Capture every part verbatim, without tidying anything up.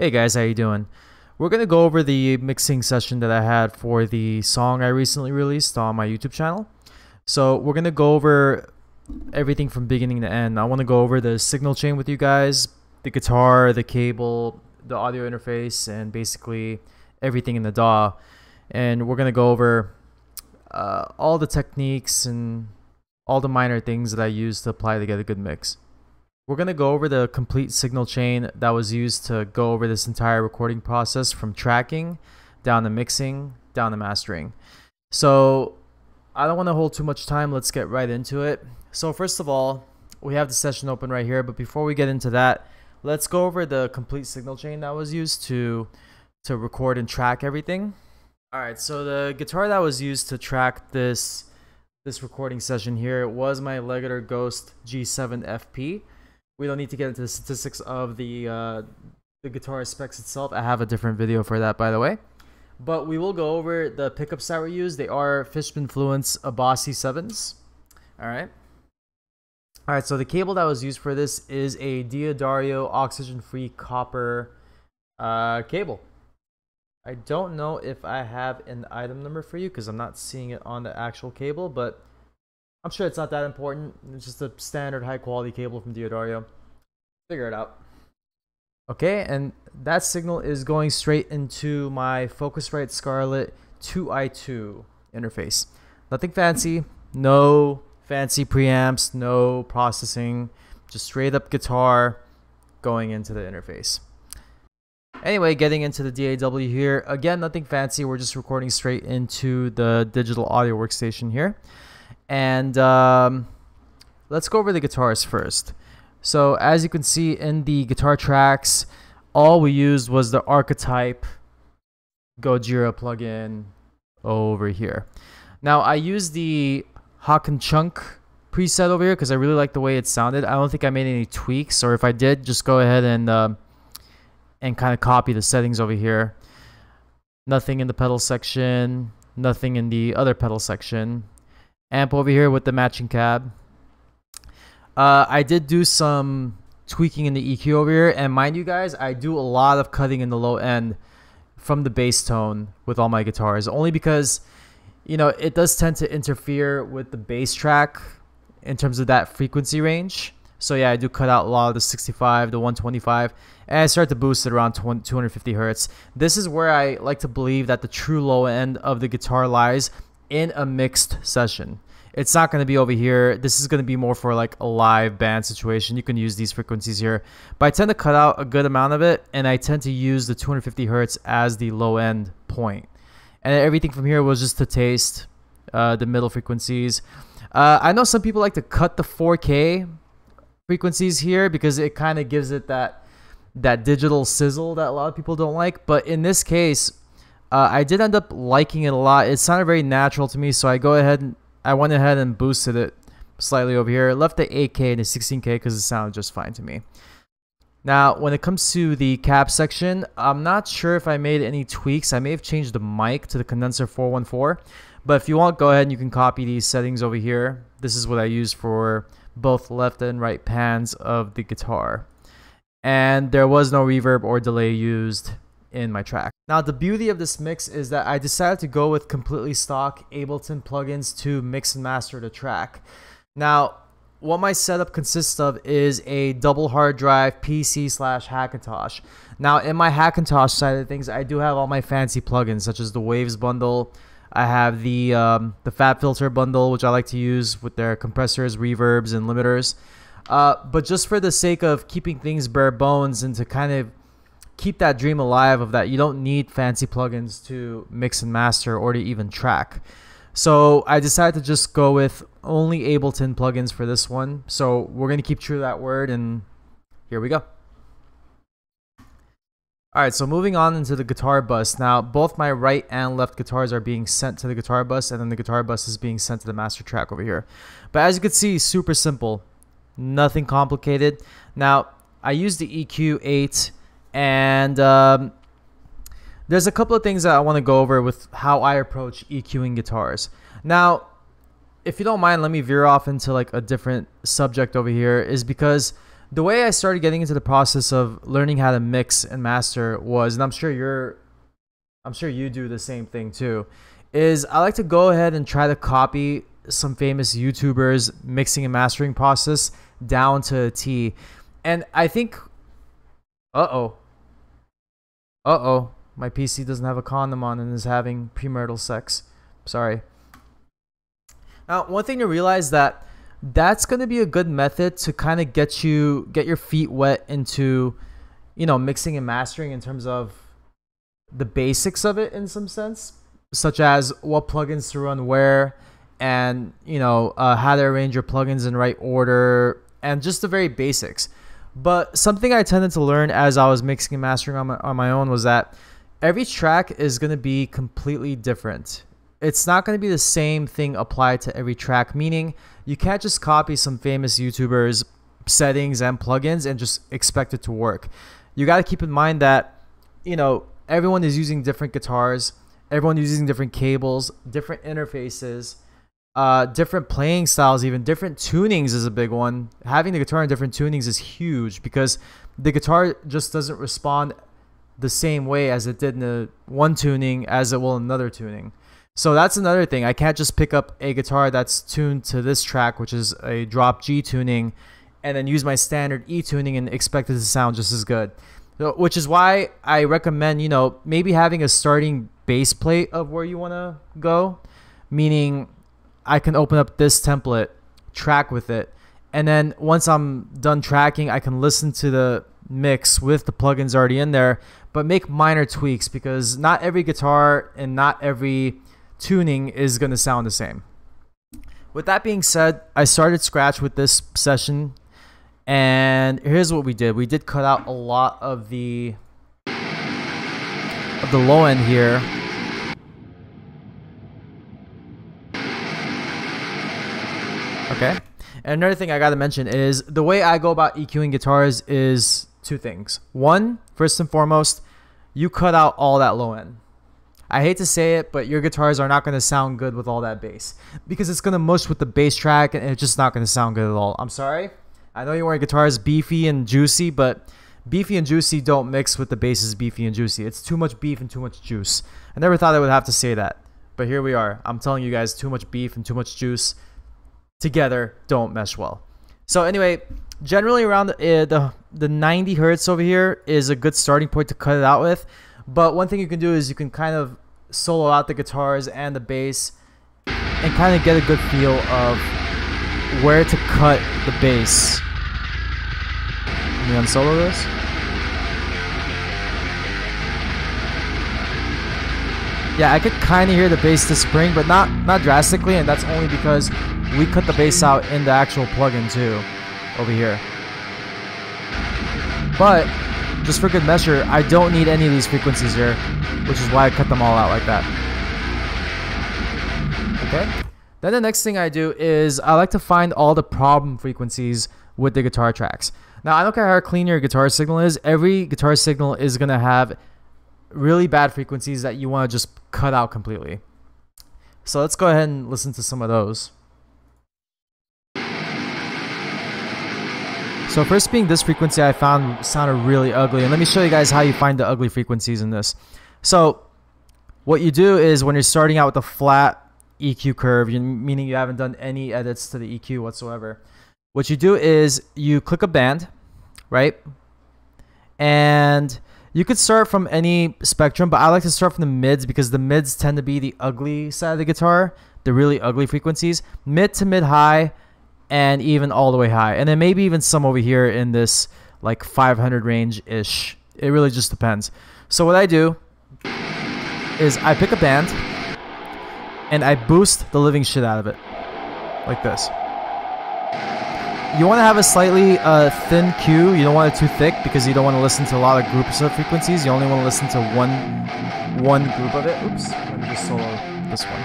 Hey guys, how you doing? We're gonna go over the mixing session that I had for the song I recently released on my YouTube channel. So we're gonna go over everything from beginning to end. I want to go over the signal chain with you guys, the guitar, the cable, the audio interface, and basically everything in the D A W. And we're gonna go over uh, all the techniques and all the minor things that I use to apply to get a good mix. We're going to go over the complete signal chain that was used to go over this entire recording process from tracking, down to mixing, down to mastering. So I don't want to hold too much time, let's get right into it. So first of all, we have the session open right here, but before we get into that, let's go over the complete signal chain that was used to, to record and track everything. Alright, so the guitar that was used to track this, this recording session here was my Legator Ghost G seven F P. We don't need to get into the statistics of the uh, the guitar specs itself. I have a different video for that, by the way. But we will go over the pickups that were used. They are Fishman Fluence Abasi seven s. All right. All right, so the cable that was used for this is a D'Addario oxygen-free copper uh, cable. I don't know if I have an item number for you because I'm not seeing it on the actual cable, but I'm sure it's not that important. It's just a standard high-quality cable from D'Addario. Figure it out. Okay, and that signal is going straight into my Focusrite Scarlett two i two interface. Nothing fancy. No fancy preamps. No processing. Just straight-up guitar going into the interface. Anyway, getting into the D A W here. Again, nothing fancy. We're just recording straight into the digital audio workstation here. And um, let's go over the guitars first. So as you can see in the guitar tracks, all we used was the Archetype Gojira plugin over here. Now I used the Hakan Chunk preset over here because I really like the way it sounded. I don't think I made any tweaks, or if I did, just go ahead and uh, and kind of copy the settings over here. Nothing in the pedal section, nothing in the other pedal section. Amp over here with the matching cab. Uh, I did do some tweaking in the E Q over here, and mind you guys, I do a lot of cutting in the low end from the bass tone with all my guitars, only because, you know, it does tend to interfere with the bass track in terms of that frequency range. So yeah, I do cut out a lot of the sixty-five to one twenty-five, and I start to boost it around two hundred fifty hertz. This is where I like to believe that the true low end of the guitar lies in a mixed session. It's not going to be over here. This is going to be more for like a live band situation. You can use these frequencies here, but I tend to cut out a good amount of it, and I tend to use the two hundred fifty hertz as the low end point. And everything from here was just to taste, uh, the middle frequencies. uh, I know some people like to cut the four K frequencies here because it kind of gives it that that digital sizzle that a lot of people don't like, but in this case, Uh, I did end up liking it a lot. It sounded very natural to me, so I go ahead and I went ahead and boosted it slightly over here. Left the eight K and the sixteen K because it sounded just fine to me. Now, when it comes to the cab section, I'm not sure if I made any tweaks. I may have changed the mic to the Condenser four one four, but if you want, go ahead and you can copy these settings over here. This is what I use for both left and right pans of the guitar. And there was no reverb or delay used in my track. Now the beauty of this mix is that I decided to go with completely stock Ableton plugins to mix and master the track. Now what my setup consists of is a double hard drive P C slash Hackintosh. Now in my Hackintosh side of things, I do have all my fancy plugins such as the Waves bundle. I have the um, the FabFilter bundle, which I like to use with their compressors, reverbs, and limiters. Uh, but just for the sake of keeping things bare bones and to kind of keep that dream alive of that you don't need fancy plugins to mix and master or to even track. So I decided to just go with only Ableton plugins for this one. So we're going to keep true to that word, and here we go. Alright, so moving on into the guitar bus. Now both my right and left guitars are being sent to the guitar bus, and then the guitar bus is being sent to the master track over here. But as you can see, super simple. Nothing complicated. Now I use the E Q eight, and um, there's a couple of things that I want to go over with how I approach EQing guitars. Now, if you don't mind, let me veer off into like a different subject over here, is because the way I started getting into the process of learning how to mix and master was, and I'm sure you're, I'm sure you do the same thing too, is I like to go ahead and try to copy some famous YouTubers' mixing and mastering process down to a T. And I think, uh-oh, uh-oh, my P C doesn't have a condom on and is having premarital sex. Sorry. Now, one thing to realize that that's going to be a good method to kind of get you, get your feet wet into, you know, mixing and mastering in terms of the basics of it in some sense, such as what plugins to run where, and, you know, uh, how to arrange your plugins in right order, and just the very basics. But something I tended to learn as I was mixing and mastering on my, on my own was that every track is going to be completely different. It's not going to be the same thing applied to every track, meaning you can't just copy some famous YouTubers' settings and plugins and just expect it to work. You got to keep in mind that, you know, everyone is using different guitars, everyone is using different cables, different interfaces, uh, different playing styles, even different tunings is a big one. Having the guitar in different tunings is huge because the guitar just doesn't respond the same way as it did in a one tuning as it will in another tuning. So that's another thing. I can't just pick up a guitar that's tuned to this track, which is a drop G tuning, and then use my standard E tuning and expect it to sound just as good. So, which is why I recommend, you know, maybe having a starting base plate of where you want to go, meaning I can open up this template, track with it, and then once I'm done tracking, I can listen to the mix with the plugins already in there, but make minor tweaks because not every guitar and not every tuning is going to sound the same. With that being said, I started scratch with this session, and here's what we did. We did cut out a lot of the of the low end here. Okay. And another thing I got to mention is the way I go about EQing guitars is two things. One, first and foremost, you cut out all that low end. I hate to say it, but your guitars are not going to sound good with all that bass because it's going to mush with the bass track and it's just not going to sound good at all. I'm sorry. I know you want your guitars beefy and juicy, but beefy and juicy don't mix with the basses beefy and juicy. It's too much beef and too much juice. I never thought I would have to say that, but here we are. I'm telling you guys, too much beef and too much juice together don't mesh well. So anyway, generally around the, uh, the, the ninety hertz over here is a good starting point to cut it out with. But one thing you can do is you can kind of solo out the guitars and the bass and kind of get a good feel of where to cut the bass. Can we unsolo this? Yeah, I could kind of hear the bass this spring, but not, not drastically, and that's only because we cut the bass out in the actual plugin too, over here. But just for good measure, I don't need any of these frequencies here, which is why I cut them all out like that. Okay. Then the next thing I do is I like to find all the problem frequencies with the guitar tracks. Now, I don't care how clean your guitar signal is. Every guitar signal is going to have really bad frequencies that you want to just cut out completely. So let's go ahead and listen to some of those. So first being this frequency I found sounded really ugly. And let me show you guys how you find the ugly frequencies in this. So what you do is when you're starting out with a flat E Q curve, meaning you haven't done any edits to the E Q whatsoever, what you do is you click a band, right? And you could start from any spectrum, but I like to start from the mids because the mids tend to be the ugly side of the guitar, the really ugly frequencies, mid to mid-high, and even all the way high, and then maybe even some over here in this like five hundred range ish. It really just depends. So what I do is I pick a band and I boost the living shit out of it like this. You want to have a slightly uh, thin cue. You don't want it too thick because you don't want to listen to a lot of groups of frequencies. You only want to listen to one one group of it. Oops, let me just solo this one.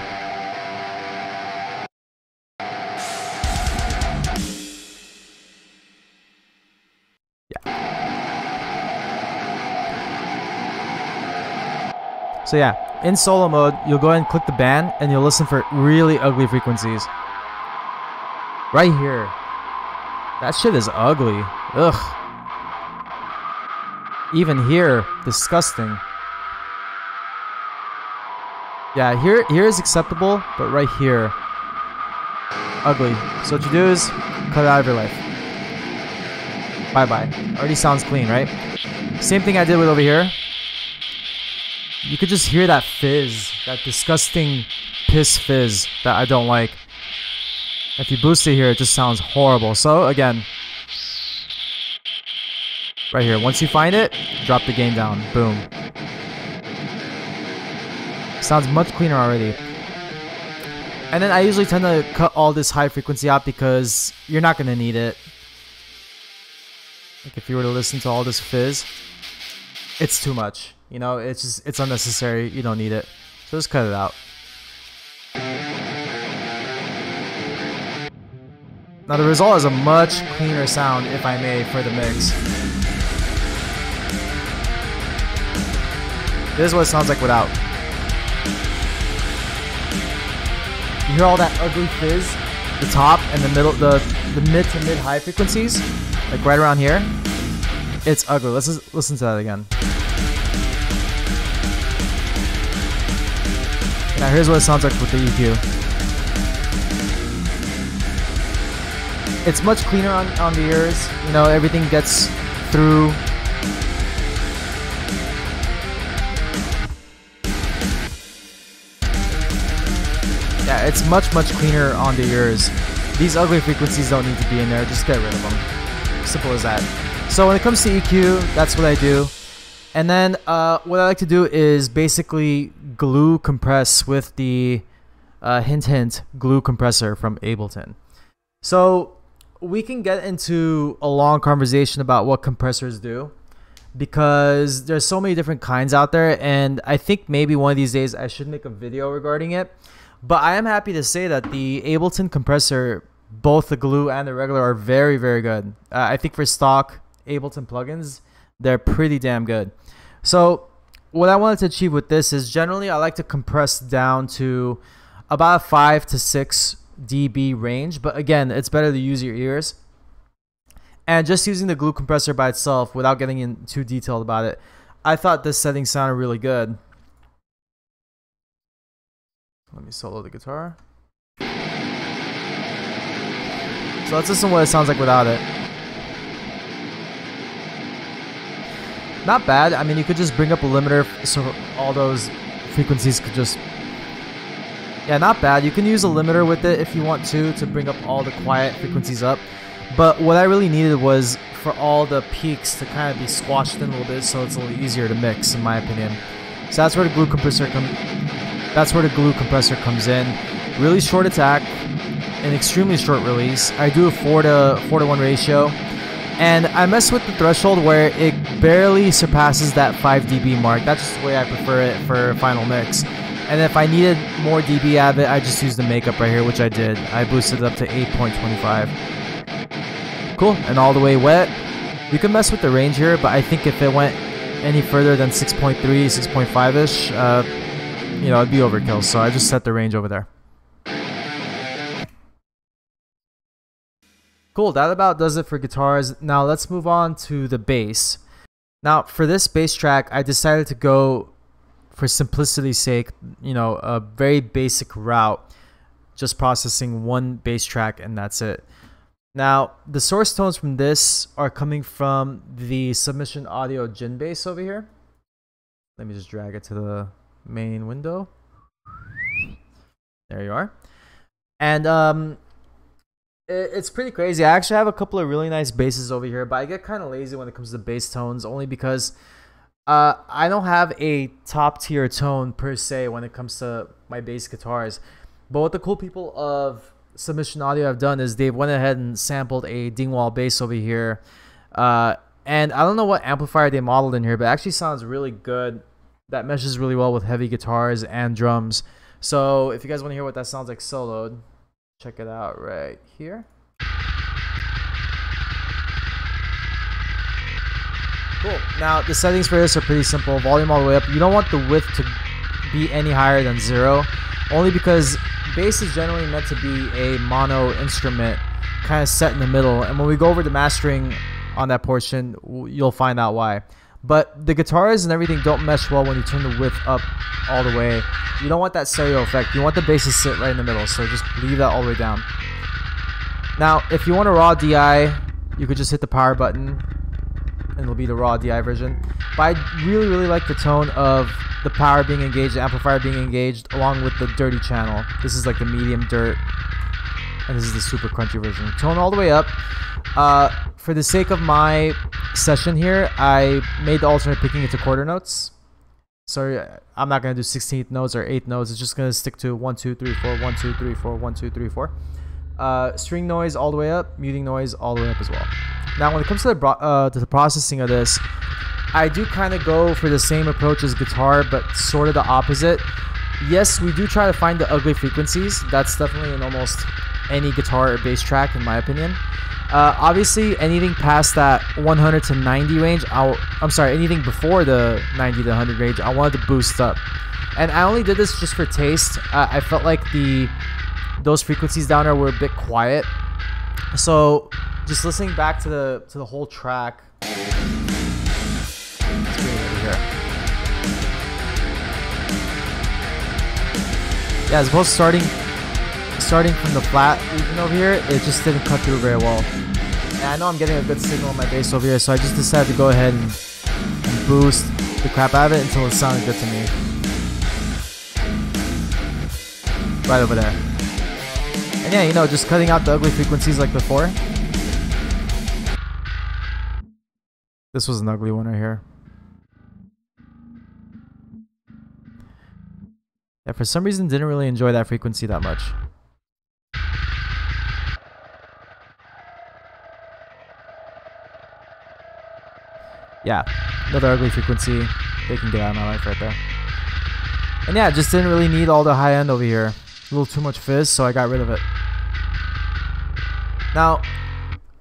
So yeah, in solo mode, you'll go ahead and click the band and you'll listen for really ugly frequencies. Right here. That shit is ugly. Ugh. Even here, disgusting. Yeah, here here is acceptable, but right here, ugly. So what you do is cut it out of your life. Bye bye. Already sounds clean, right? Same thing I did with over here. You could just hear that fizz, that disgusting piss fizz that I don't like. If you boost it here, it just sounds horrible. So again, right here, once you find it, drop the gain down. Boom. Sounds much cleaner already. And then I usually tend to cut all this high frequency out because you're not going to need it. Like if you were to listen to all this fizz, it's too much. You know, it's just, it's unnecessary. You don't need it. So just cut it out. Now the result is a much cleaner sound, if I may, for the mix. This is what it sounds like without. You hear all that ugly fizz, the top and the middle, the, the mid to mid high frequencies, like right around here. It's ugly. Let's just listen to that again. Now here's what it sounds like with the E Q. It's much cleaner on, on the ears. You know, everything gets through. Yeah, it's much, much cleaner on the ears. These ugly frequencies don't need to be in there. Just get rid of them. Simple as that. So when it comes to E Q, that's what I do. And then uh, what I like to do is basically glue compress with the uh, hint hint glue compressor from Ableton. So we can get into a long conversation about what compressors do, because there's so many different kinds out there, and I think maybe one of these days I should make a video regarding it. But I am happy to say that the Ableton compressor, both the glue and the regular, are very, very good. Uh, I think for stock Ableton plugins, they're pretty damn good. So what I wanted to achieve with this is generally I like to compress down to about a five to six D B range. But again, it's better to use your ears. And just using the glue compressor by itself without getting in too detailed about it, I thought this setting sounded really good. Let me solo the guitar. So let's listen to what it sounds like without it. Not bad. I mean, you could just bring up a limiter so all those frequencies could just... Yeah, not bad. You can use a limiter with it if you want to, to bring up all the quiet frequencies up. But what I really needed was for all the peaks to kind of be squashed in a little bit, so it's a little easier to mix, in my opinion. So that's where the glue compressor comes... That's where the glue compressor comes in. Really short attack, an extremely short release. I do a four to one ratio. And I mess with the threshold where it barely surpasses that five D B mark. That's just the way I prefer it for final mix. And if I needed more D B out of it, I just used the makeup right here, which I did. I boosted it up to eight point two five. Cool. And all the way wet. You can mess with the range here, but I think if it went any further than six point three, six point five-ish, uh, you know, it'd be overkill. So I just set the range over there. Cool, that about does it for guitars. Now let's move on to the bass. Now for this bass track, I decided to go, for simplicity's sake, you know, a very basic route, just processing one bass track and that's it. Now the source tones from this are coming from the Submission Audio Djinn Bass over here. Let me just drag it to the main window. There you are. And um, it's pretty crazy. I actually have a couple of really nice basses over here, but I get kind of lazy when it comes to bass tones, only because uh, I don't have a top tier tone per se when it comes to my bass guitars. But what the cool people of Submission Audio have done is they've went ahead and sampled a Dingwall bass over here. Uh, and I don't know what amplifier they modeled in here, but it actually sounds really good. That meshes really well with heavy guitars and drums. So if you guys want to hear what that sounds like soloed, check it out right here. Cool. Now the settings for this are pretty simple. Volume all the way up. You don't want the width to be any higher than zero, only because bass is generally meant to be a mono instrument, kind of set in the middle. And when we go over to mastering, on that portion, you'll find out why. But the guitars and everything don't mesh well when you turn the width up all the way. You don't want that stereo effect. You want the bass to sit right in the middle, so just leave that all the way down. Now, if you want a raw D I, you could just hit the power button, and it'll be the raw D I version. But I really, really like the tone of the power being engaged, the amplifier being engaged, along with the dirty channel. This is like the medium dirt, and this is the super crunchy version. Tone all the way up. Uh, for the sake of my session here, I made the alternate picking into quarter notes. So I'm not going to do sixteenth notes or eighth notes. It's just going to stick to one, two, three, four, one, two, three, four, one, two, three, four. Uh, string noise all the way up, muting noise all the way up as well. Now when it comes to the, uh, to the processing of this, I do kind of go for the same approach as guitar, but sort of the opposite. Yes, we do try to find the ugly frequencies. That's definitely in almost any guitar or bass track, in my opinion. Uh, obviously, anything past that one hundred to ninety range, I'll, I'm sorry, anything before the ninety to one hundred range, I wanted to boost up. And I only did this just for taste. Uh, I felt like the those frequencies down there were a bit quiet. So just listening back to the to the whole track. Yeah, as opposed to starting starting from the flat even over here, it just didn't cut through very well. And I know I'm getting a good signal on my bass over here, so I just decided to go ahead and boost the crap out of it until it sounded good to me. Right over there. And yeah, you know, just cutting out the ugly frequencies like before. This was an ugly one right here. Yeah, for some reason didn't really enjoy that frequency that much. Yeah, another ugly frequency. They can get out of my life right there. And yeah, just didn't really need all the high end over here. A little too much fizz, so I got rid of it. Now,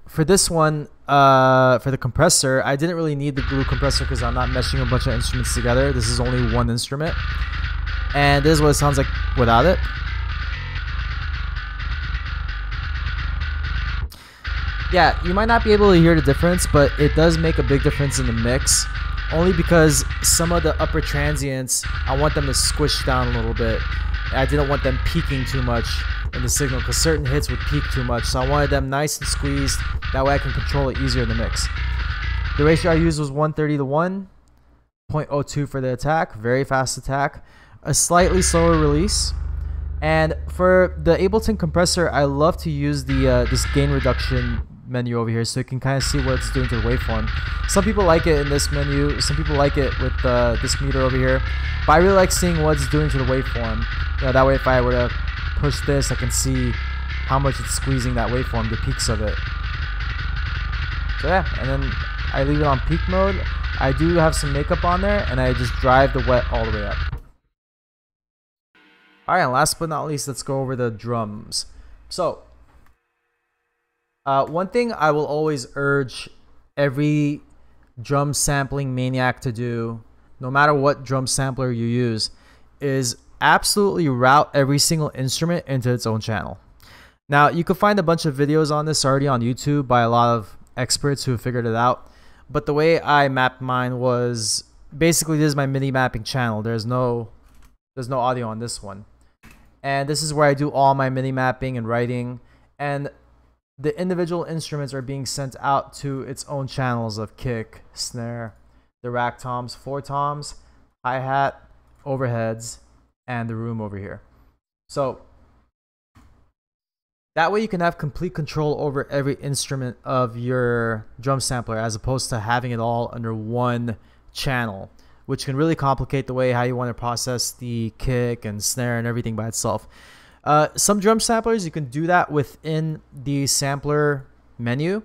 for this one, uh, for the compressor, I didn't really need the glue compressor because I'm not meshing a bunch of instruments together. This is only one instrument. And this is what it sounds like without it. Yeah, you might not be able to hear the difference, but it does make a big difference in the mix. Only because some of the upper transients, I want them to squish down a little bit. I didn't want them peaking too much in the signal because certain hits would peak too much. So I wanted them nice and squeezed. That way I can control it easier in the mix. The ratio I used was one thirty to one, zero point zero two for the attack, very fast attack. A slightly slower release. And for the Ableton compressor, I love to use the uh, this gain reduction menu over here so you can kind of see what it's doing to the waveform. Some people like it in this menu, some people like it with uh, this meter over here, but I really like seeing what it's doing to the waveform. You know, that way if I were to push this, I can see how much it's squeezing that waveform, the peaks of it. So yeah, and then I leave it on peak mode. I do have some makeup on there, and I just drive the wet all the way up. Alright, and last but not least, let's go over the drums. So, uh, one thing I will always urge every drum sampling maniac to do, no matter what drum sampler you use, is absolutely route every single instrument into its own channel. Now, you can find a bunch of videos on this already on YouTube by a lot of experts who have figured it out, but the way I mapped mine was, basically this is my MIDI mapping channel. There's no, there's no audio on this one. And this is where I do all my MIDI mapping and writing, and the individual instruments are being sent out to its own channels of kick, snare, the rack toms, floor toms, hi-hat, overheads, and the room over here. So that way you can have complete control over every instrument of your drum sampler as opposed to having it all under one channel, which can really complicate the way how you want to process the kick and snare and everything by itself. Uh, some drum samplers, you can do that within the sampler menu,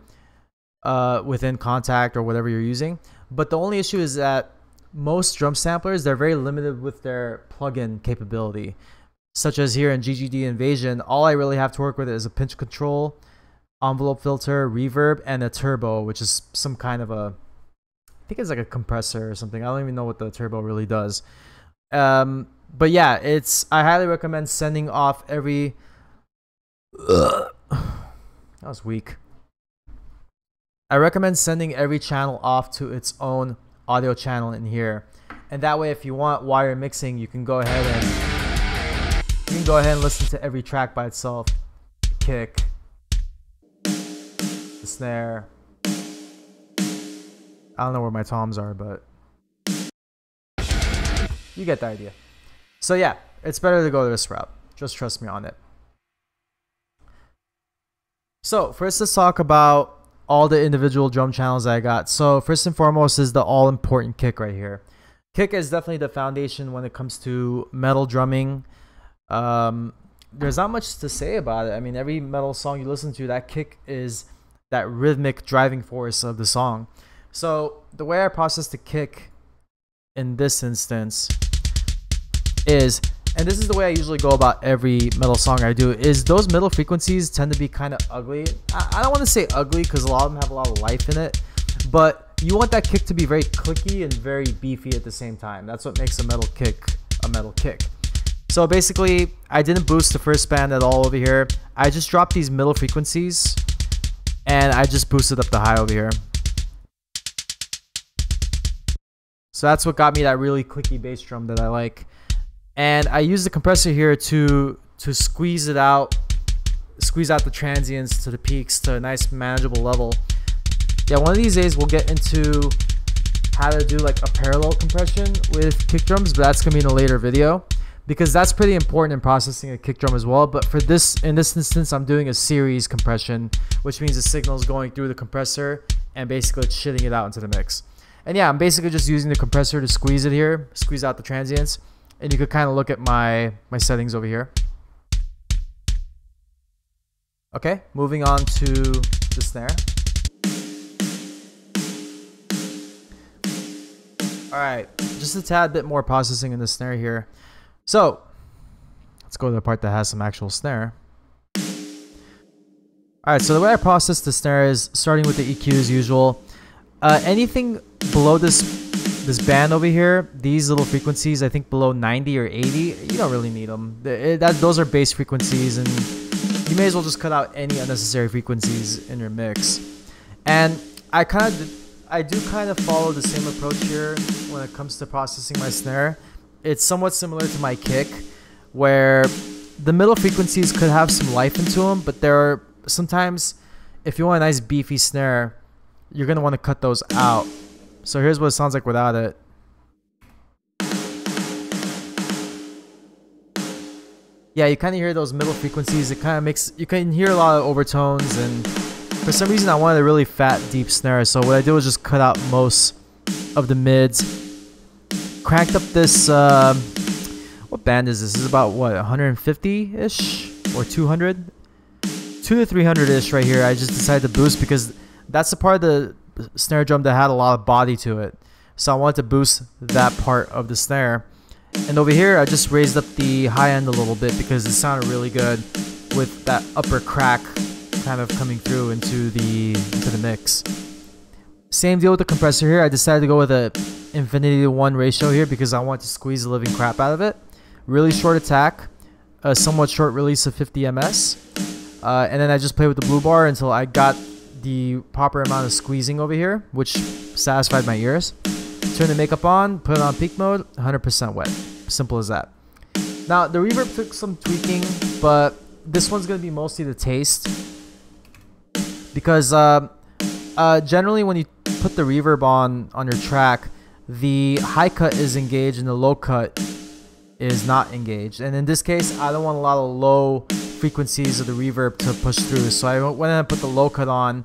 uh, within Kontakt or whatever you're using. But the only issue is that most drum samplers, they're very limited with their plugin capability. Such as here in G G D Invasion, all I really have to work with is a pinch control, envelope filter, reverb, and a turbo, which is some kind of a, I think it's like a compressor or something. I don't even know what the turbo really does. Um, but yeah, it's. I highly recommend sending off every... Ugh. That was weak. I recommend sending every channel off to its own audio channel in here. And that way, if you want, while you're mixing, you can go ahead and you can go ahead and listen to every track by itself. The kick, the snare. I don't know where my toms are, but you get the idea. So yeah, it's better to go this route. Just trust me on it. So first, let's talk about all the individual drum channels I got. So first and foremost is the all-important kick right here. Kick is definitely the foundation when it comes to metal drumming. Um, there's not much to say about it. I mean, every metal song you listen to, that kick is that rhythmic driving force of the song. So the way I process the kick in this instance is, and this is the way I usually go about every metal song I do, is those middle frequencies tend to be kind of ugly. I, I don't want to say ugly because a lot of them have a lot of life in it, but you want that kick to be very clicky and very beefy at the same time. That's what makes a metal kick a metal kick. So basically, I didn't boost the first band at all over here. I just dropped these middle frequencies and I just boosted up the high over here. So that's what got me that really clicky bass drum that I like. And I use the compressor here to to squeeze it out, squeeze out the transients to the peaks to a nice manageable level. Yeah, one of these days we'll get into how to do like a parallel compression with kick drums, but that's gonna be in a later video because that's pretty important in processing a kick drum as well. But for this, in this instance, I'm doing a series compression, which means the signal's going through the compressor and basically it's shitting it out into the mix. And yeah, I'm basically just using the compressor to squeeze it here, squeeze out the transients, and you could kind of look at my my settings over here. Okay, moving on to the snare. Alright, just a tad bit more processing in the snare here. So, let's go to the part that has some actual snare. Alright, so the way I process the snare is starting with the E Q as usual. Uh, anything below this this band over here, these little frequencies, I think below ninety or eighty, you don't really need them. It, that, those are bass frequencies and you may as well just cut out any unnecessary frequencies in your mix. And I kind of... I do kind of follow the same approach here when it comes to processing my snare. It's somewhat similar to my kick, where the middle frequencies could have some life into them, but there are sometimes, if you want a nice beefy snare, you're going to want to cut those out. So here's what it sounds like without it. Yeah, you kind of hear those middle frequencies. It kind of makes, you can hear a lot of overtones, and for some reason I wanted a really fat deep snare, so what I did was just cut out most of the mids, cranked up this uh, what band is this? This is about what, one fifty-ish or two hundred? two to three hundred-ish right here. I just decided to boost because that's the part of the snare drum that had a lot of body to it, so I wanted to boost that part of the snare. And over here I just raised up the high end a little bit because it sounded really good with that upper crack kind of coming through into the into the mix. Same deal with the compressor here. I decided to go with a infinity to one ratio here because I want to squeeze the living crap out of it. Really short attack, a somewhat short release of fifty milliseconds, uh, and then I just play with the blue bar until I got the proper amount of squeezing over here, which satisfied my ears. Turn the makeup on, put it on peak mode, one hundred percent wet. Simple as that. Now the reverb took some tweaking, but this one's going to be mostly the taste. Because uh, uh, generally when you put the reverb on on your track, the high cut is engaged and the low cut is not engaged. And in this case, I don't want a lot of low frequencies of the reverb to push through. So I went ahead and put the low cut on,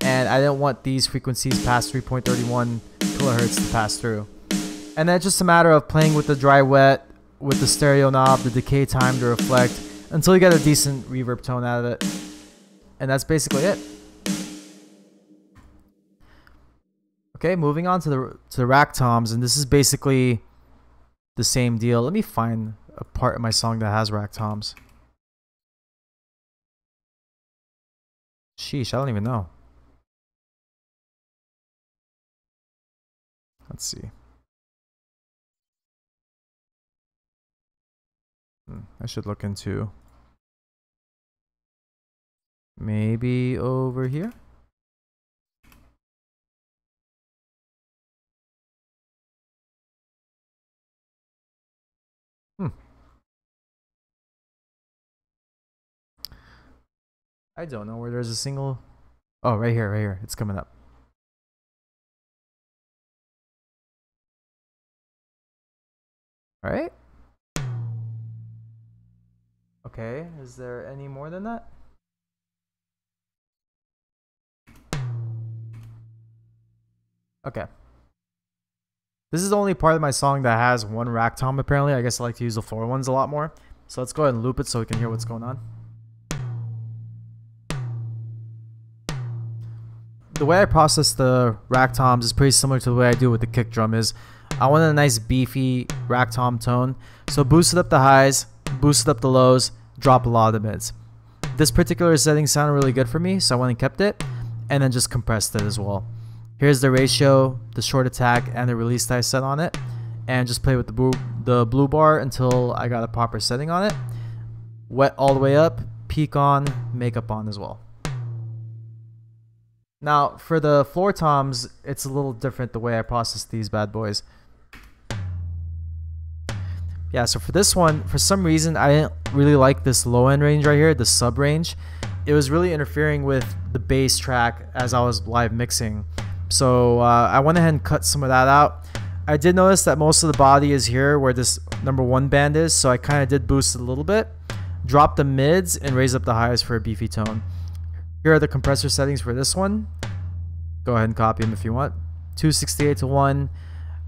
and I didn't want these frequencies past three point three one kilohertz to pass through. And then just a matter of playing with the dry wet, with the stereo knob, the decay time to reflect, until you get a decent reverb tone out of it. And that's basically it. Okay, moving on to the to the rack toms, and this is basically the same deal. Let me find a part of my song that has rack toms. Sheesh, I don't even know. Let's see. Hmm, I should look into maybe over here. I don't know where there's a single. Oh, right here, right here. It's coming up. All right. Okay, is there any more than that? Okay. This is the only part of my song that has one rack tom apparently. I guess I like to use the floor ones a lot more. So let's go ahead and loop it so we can hear what's going on. The way I process the rack toms is pretty similar to the way I do with the kick drum is I want a nice beefy rack tom tone. So boosted up the highs, boosted up the lows, drop a lot of the mids. This particular setting sounded really good for me, so I went and kept it and then just compressed it as well. Here's the ratio, the short attack, and the release that I set on it, and just play with the blue, the blue bar until I got a proper setting on it. Wet all the way up, peak on, makeup on as well. Now for the floor toms, it's a little different the way I process these bad boys. Yeah, so for this one, for some reason, I didn't really like this low end range right here, the sub range. It was really interfering with the bass track as I was live mixing. So uh, I went ahead and cut some of that out. I did notice that most of the body is here where this number one band is, so I kind of did boost it a little bit, drop the mids, and raise up the highs for a beefy tone. Here are the compressor settings for this one. Go ahead and copy them if you want. two sixty-eight to one.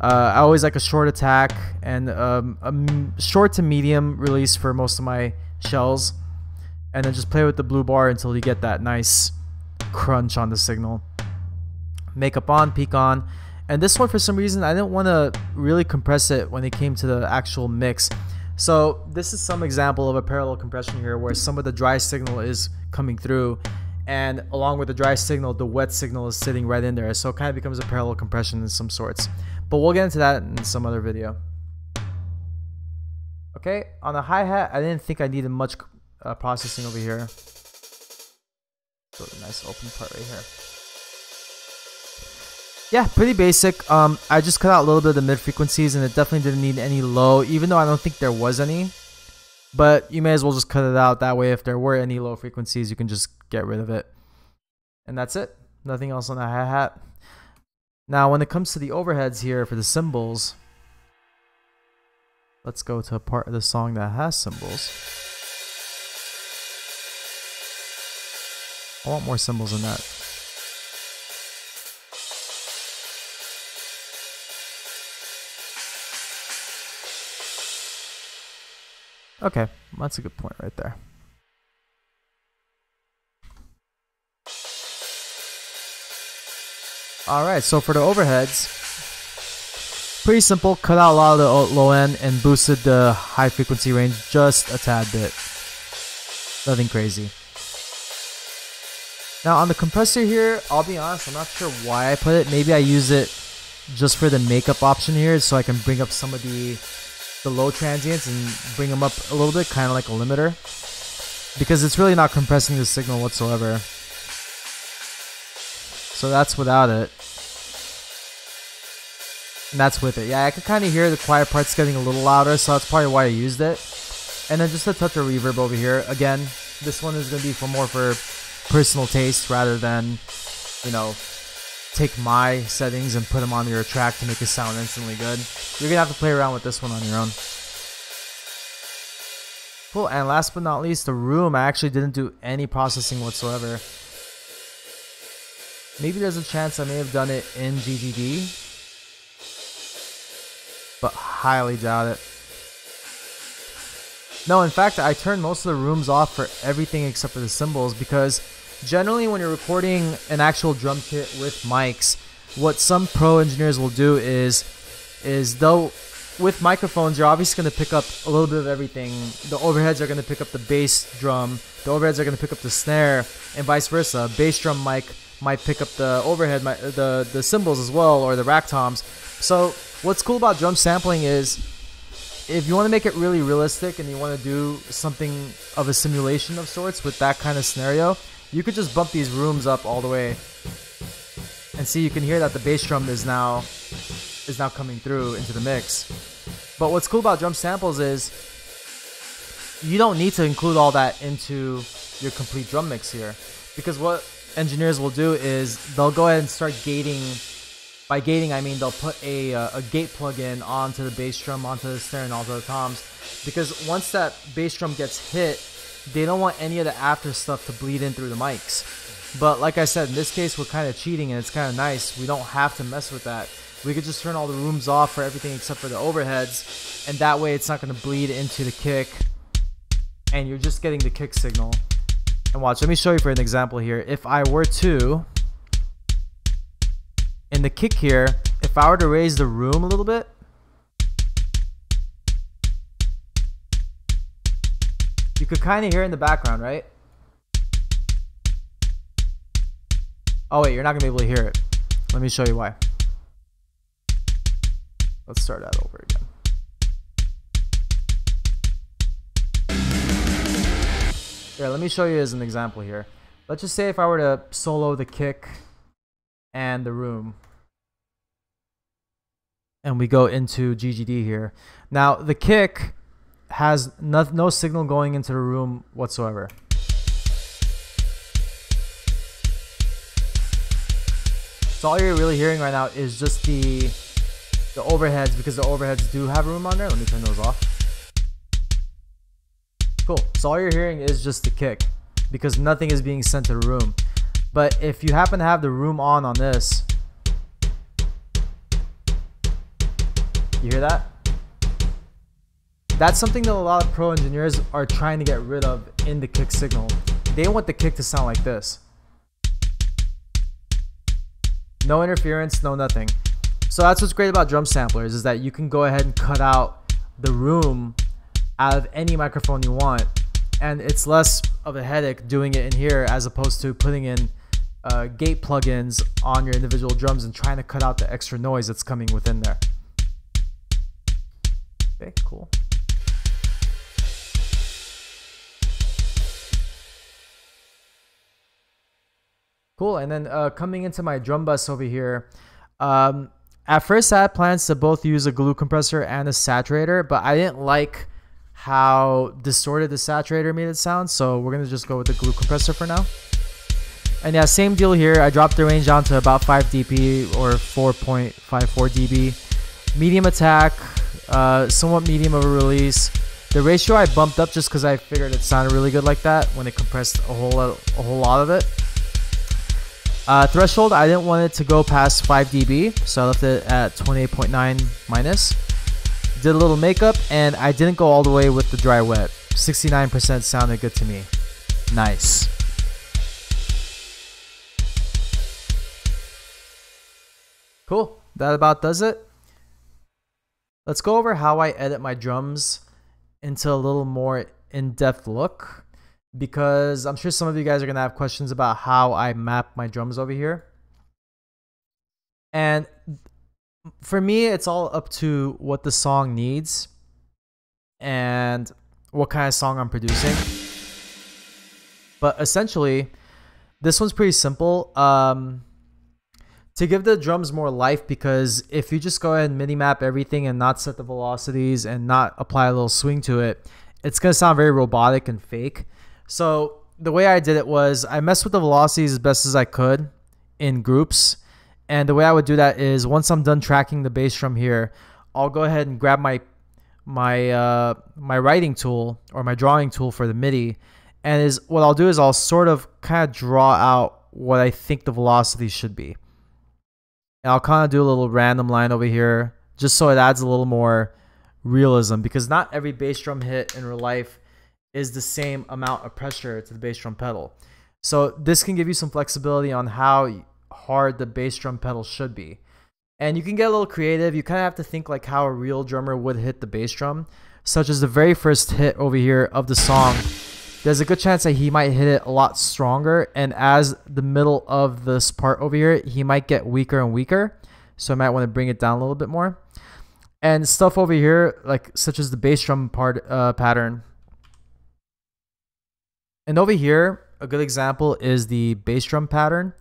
Uh, I always like a short attack and um, a short to medium release for most of my shells. And then just play with the blue bar until you get that nice crunch on the signal. Makeup on, peak on. And this one, for some reason, I didn't want to really compress it when it came to the actual mix. So this is some example of a parallel compression here where some of the dry signal is coming through, and along with the dry signal, the wet signal is sitting right in there. So it kind of becomes a parallel compression in some sorts. But we'll get into that in some other video. Okay, on the hi-hat, I didn't think I needed much uh, processing over here. So a nice open part right here. Yeah, pretty basic. Um, I just cut out a little bit of the mid frequencies, and it definitely didn't need any low, even though I don't think there was any. But you may as well just cut it out. That way, if there were any low frequencies, you can just get rid of it. And that's it. Nothing else on the hi-hat. Now, when it comes to the overheads here for the cymbals, let's go to a part of the song that has cymbals. I want more cymbals than that. Okay, that's a good point right there. Alright, so for the overheads, pretty simple. Cut out a lot of the low end and boosted the high frequency range just a tad bit. Nothing crazy. Now on the compressor here, I'll be honest, I'm not sure why I put it. Maybe I use it just for the makeup option here so I can bring up some of the the low transients and bring them up a little bit, kind of like a limiter, because it's really not compressing the signal whatsoever. So that's without it, and that's with it. Yeah, I could kind of hear the quiet parts getting a little louder, so that's probably why I used it. And then just a touch of reverb over here. Again, this one is going to be for more for personal taste rather than, you know, take my settings and put them on your track to make it sound instantly good. You're gonna have to play around with this one on your own. Cool, and last but not least, the room. I actually didn't do any processing whatsoever. Maybe there's a chance I may have done it in G G D, but highly doubt it. No, in fact, I turned most of the rooms off for everything except for the cymbals, because generally when you're recording an actual drum kit with mics, what some pro engineers will do is is though with microphones you're obviously going to pick up a little bit of everything. The overheads are going to pick up the bass drum, the overheads are going to pick up the snare, and vice versa. Bass drum mic might pick up the overhead, the the cymbals as well, or the rack toms. So what's cool about drum sampling is if you want to make it really realistic and you want to do something of a simulation of sorts with that kind of scenario, you could just bump these rooms up all the way, and see, you can hear that the bass drum is now is now coming through into the mix. But what's cool about drum samples is you don't need to include all that into your complete drum mix here. Because what engineers will do is they'll go ahead and start gating. By gating, I mean they'll put a, uh, a gate plugin onto the bass drum, onto the snare, and onto the toms. Because once that bass drum gets hit, they don't want any of the after stuff to bleed in through the mics. But like I said, in this case, we're kind of cheating, and it's kind of nice. We don't have to mess with that. We could just turn all the rooms off for everything except for the overheads, and that way it's not going to bleed into the kick, and you're just getting the kick signal. And watch, let me show you for an example here. If I were to, in the kick here, if I were to raise the room a little bit, you could kind of hear it in the background, right? Oh wait, you're not going to be able to hear it. Let me show you why. Let's start that over again. Here, let me show you as an example here. Let's just say if I were to solo the kick and the room, and we go into G G D here. Now the kick has no, no signal going into the room whatsoever. So all you're really hearing right now is just the the overheads, because the overheads do have room on there. Let me turn those off. Cool. So all you're hearing is just the kick, because nothing is being sent to the room. But if you happen to have the room on on this, you hear that? That's something that a lot of pro engineers are trying to get rid of in the kick signal. They want the kick to sound like this. No interference, no nothing. So that's what's great about drum samplers, is that you can go ahead and cut out the room out of any microphone you want, and it's less of a headache doing it in here as opposed to putting in uh, gate plugins on your individual drums and trying to cut out the extra noise that's coming within there. Okay, cool. Cool, and then uh, coming into my drum bus over here, um, at first I had plans to both use a glue compressor and a saturator, but I didn't like how distorted the saturator made it sound, so we're gonna just go with the glue compressor for now. And yeah, same deal here. I dropped the range down to about five D B or four point five four D B. Medium attack, uh, somewhat medium of a release. The ratio I bumped up just because I figured it sounded really good like that when it compressed a whole lot, a whole lot of it. Uh, threshold, I didn't want it to go past five D B, so I left it at twenty-eight point nine minus. Did a little makeup, and I didn't go all the way with the dry wet. sixty-nine percent sounded good to me. Nice. Cool. That about does it. Let's go over how I edit my drums into a little more in-depth look, because I'm sure some of you guys are going to have questions about how I map my drums over here. And for me, it's all up to what the song needs and what kind of song I'm producing. But essentially, this one's pretty simple. Um, to give the drums more life, because if you just go ahead and mini-map everything and not set the velocities and not apply a little swing to it, it's going to sound very robotic and fake. So the way I did it was I messed with the velocities as best as I could in groups. And the way I would do that is once I'm done tracking the bass drum here, I'll go ahead and grab my my uh, my writing tool or my drawing tool for the MIDI. And is what I'll do is I'll sort of kind of draw out what I think the velocity should be. And I'll kind of do a little random line over here just so it adds a little more realism, because not every bass drum hit in real life is the same amount of pressure to the bass drum pedal. So this can give you some flexibility on how hard the bass drum pedal should be, and you can get a little creative. You kind of have to think like how a real drummer would hit the bass drum, such as the very first hit over here of the song. There's a good chance that he might hit it a lot stronger, and as the middle of this part over here, he might get weaker and weaker, so I might want to bring it down a little bit more. And stuff over here like such as the bass drum part uh, pattern. And over here, a good example is the bass drum pattern.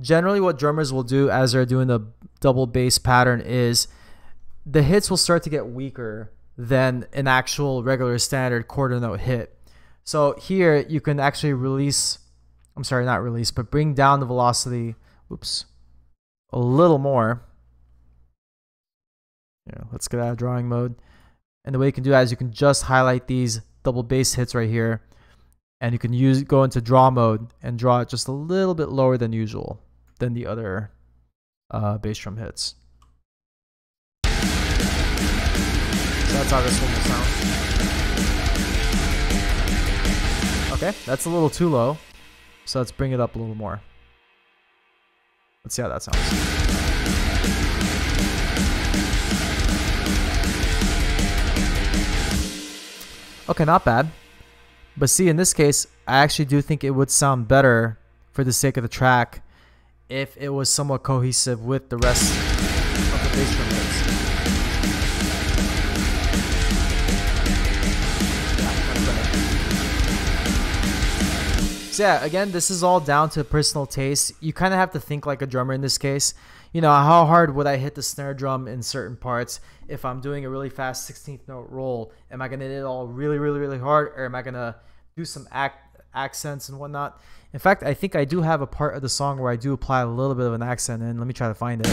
Generally what drummers will do as they're doing the double bass pattern is the hits will start to get weaker than an actual regular standard quarter note hit. So here you can actually release, I'm sorry, not release, but bring down the velocity, oops, a little more. Yeah, let's get out of drawing mode. And the way you can do that is you can just highlight these double bass hits right here, and you can use go into draw mode and draw it just a little bit lower than usual, than the other uh, bass drum hits. So that's how this one will sound. Okay, that's a little too low, so let's bring it up a little more. Let's see how that sounds. Okay, not bad. But see, in this case, I actually do think it would sound better for the sake of the track if it was somewhat cohesive with the rest of the bass drum hits. So yeah, again, this is all down to personal taste. You kind of have to think like a drummer in this case. You know, how hard would I hit the snare drum in certain parts? If I'm doing a really fast sixteenth note roll, am I going to hit it all really, really, really hard? Or am I going to do some ac accents and whatnot? In fact, I think I do have a part of the song where I do apply a little bit of an accent, and let me try to find it.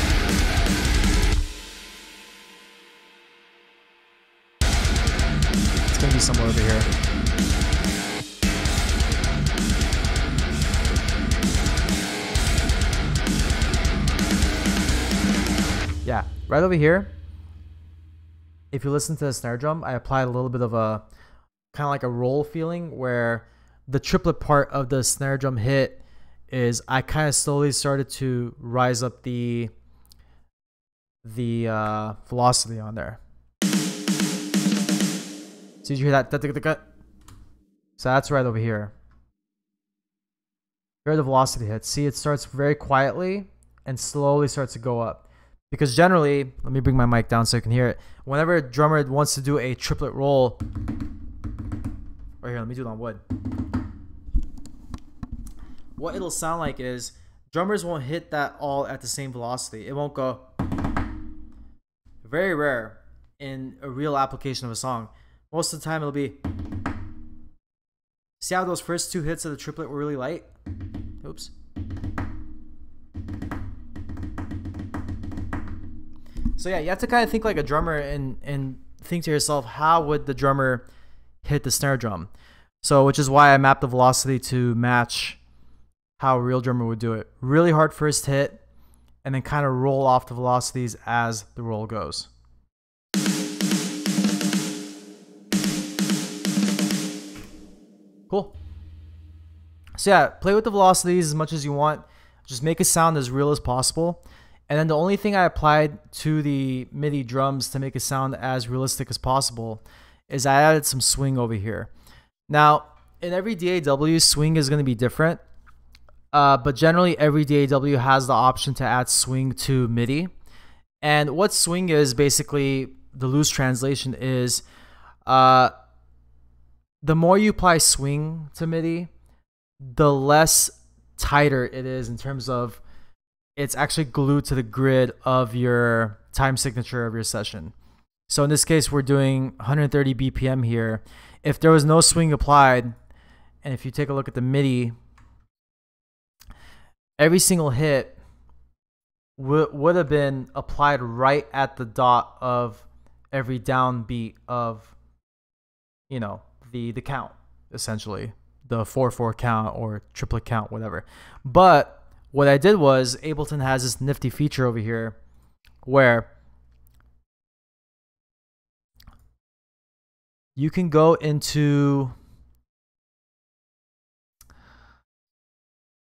It's going to be somewhere over here. Yeah, right over here, if you listen to the snare drum, I applied a little bit of a kind of like a roll feeling where the triplet part of the snare drum hit is I kind of slowly started to rise up the, the uh, velocity on there. So did you hear that? So that's right over here. Here the velocity hits. See, it starts very quietly and slowly starts to go up. Because generally, let me bring my mic down so you can hear it. Whenever a drummer wants to do a triplet roll, right here, let me do it on wood. What it'll sound like is drummers won't hit that all at the same velocity. It won't go. Very rare in a real application of a song. Most of the time it'll be. See how those first two hits of the triplet were really light? Oops. So yeah, you have to kind of think like a drummer and, and think to yourself, how would the drummer hit the snare drum? So, which is why I mapped the velocity to match how a real drummer would do it. Really hard first hit, and then kind of roll off the velocities as the roll goes. Cool. So yeah, play with the velocities as much as you want. Just make it sound as real as possible. And then the only thing I applied to the MIDI drums to make it sound as realistic as possible is I added some swing over here. Now, in every D A W, swing is going to be different. Uh, but generally, every D A W has the option to add swing to MIDI. And what swing is, basically, the loose translation is uh, the more you apply swing to MIDI, the less tighter it is in terms of it's actually glued to the grid of your time signature of your session. So in this case, we're doing one hundred thirty B P M here. If there was no swing applied, and if you take a look at the MIDI, every single hit would have been applied right at the dot of every downbeat of, you know, the, the count, essentially. The four four count or triplet count, whatever. But what I did was, Ableton has this nifty feature over here where you can go into,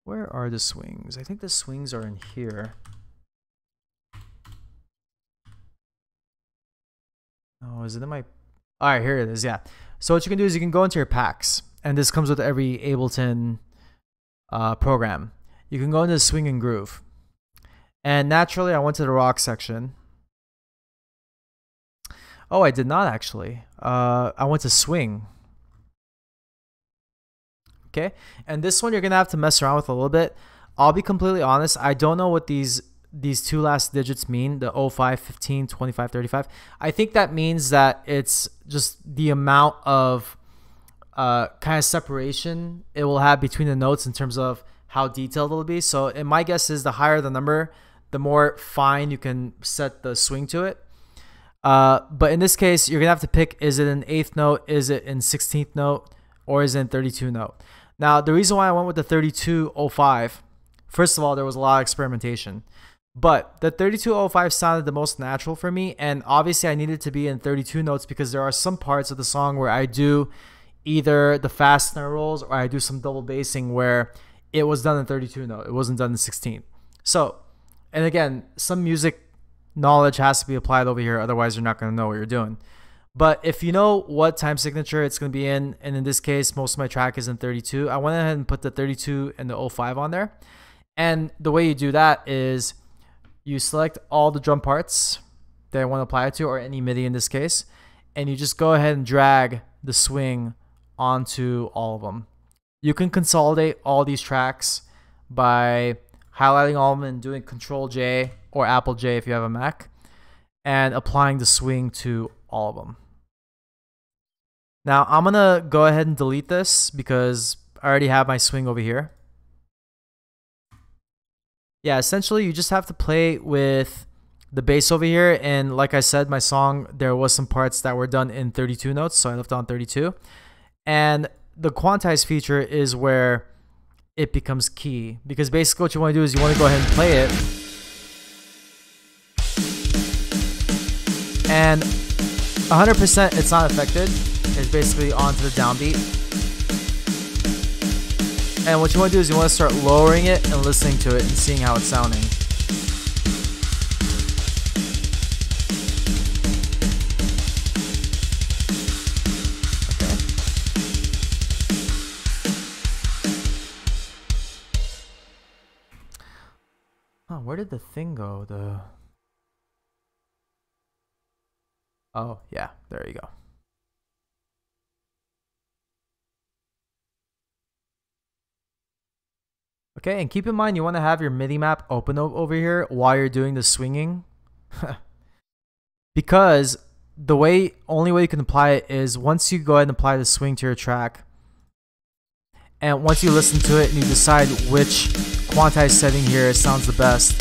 where are the swings? I think the swings are in here. Oh, is it in my, all right, here it is, yeah. So what you can do is you can go into your packs, and this comes with every Ableton uh, program. You can go into the swing and groove. And naturally, I went to the rock section. Oh, I did not actually. Uh, I went to swing. Okay. And this one you're going to have to mess around with a little bit. I'll be completely honest. I don't know what these these two last digits mean. The oh five, fifteen, twenty-five, thirty-five. I think that means that it's just the amount of uh, kind of separation it will have between the notes in terms of how detailed it'll be. So and my guess is the higher the number, the more fine you can set the swing to it. Uh, but in this case, you're going to have to pick, is it an eighth note, is it in sixteenth note, or is it in thirty-two note? Now, the reason why I went with the thirty-two oh five, first of all, there was a lot of experimentation. But the thirty-two oh five sounded the most natural for me, and obviously I needed to be in thirty-two notes because there are some parts of the song where I do either the fast snare rolls or I do some double bassing where it was done in thirty-two note. It wasn't done in sixteen. So, and again, some music knowledge has to be applied over here, otherwise you're not going to know what you're doing. But if you know what time signature it's going to be in, and in this case, most of my track is in thirty-two, I went ahead and put the thirty-two and the oh five on there. And the way you do that is you select all the drum parts that I want to apply it to, or any MIDI in this case, and you just go ahead and drag the swing onto all of them. You can consolidate all these tracks by highlighting all of them and doing Control J or Apple J if you have a Mac, and applying the swing to all of them. Now I'm going to go ahead and delete this because I already have my swing over here. Yeah, essentially you just have to play with the bass over here, and like I said, my song, there was some parts that were done in thirty-two notes, so I left on thirty-two. And the quantize feature is where it becomes key, because basically what you want to do is you want to go ahead and play it, and one hundred percent it's not affected, it's basically onto the downbeat. And what you want to do is you want to start lowering it and listening to it and seeing how it's sounding. Oh, where did the thing go? The Oh, yeah, there you go. Okay, and keep in mind you want to have your MIDI map open over here while you're doing the swinging. Because the way only way you can apply it is once you go ahead and apply the swing to your track, and once you listen to it and you decide which quantized setting here sounds the best.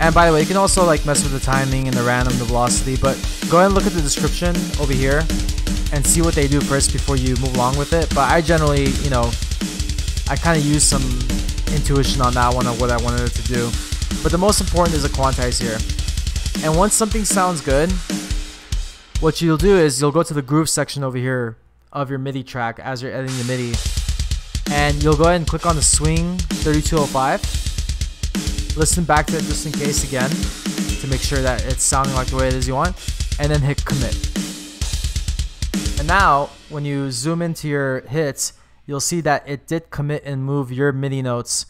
And by the way, you can also like mess with the timing and the random, the velocity, but go ahead and look at the description over here and see what they do first before you move along with it. But I generally, you know, I kind of use some intuition on that one of what I wanted it to do. But the most important is a quantize here. And once something sounds good, what you'll do is you'll go to the groove section over here of your MIDI track as you're editing the MIDI. And you'll go ahead and click on the swing thirty-two oh five. Listen back to it just in case again to make sure that it's sounding like the way it is you want. And then hit commit. And now when you zoom into your hits, you'll see that it did commit and move your MIDI notes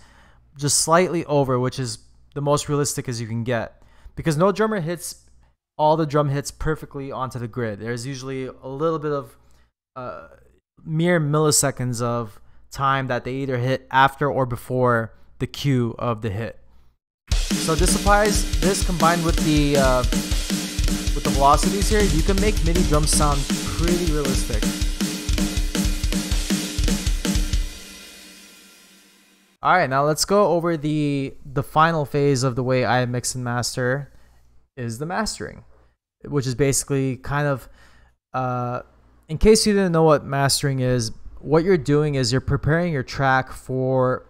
just slightly over, which is the most realistic as you can get. Because no drummer hits all the drum hits perfectly onto the grid. There's usually a little bit of uh, mere milliseconds of time that they either hit after or before the cue of the hit. So this applies, this combined with the uh, with the velocities here, you can make MIDI drums sound pretty realistic. All right, now let's go over the the final phase of the way I mix and master is the mastering, which is basically kind of uh, in case you didn't know what mastering is. What you're doing is you're preparing your track for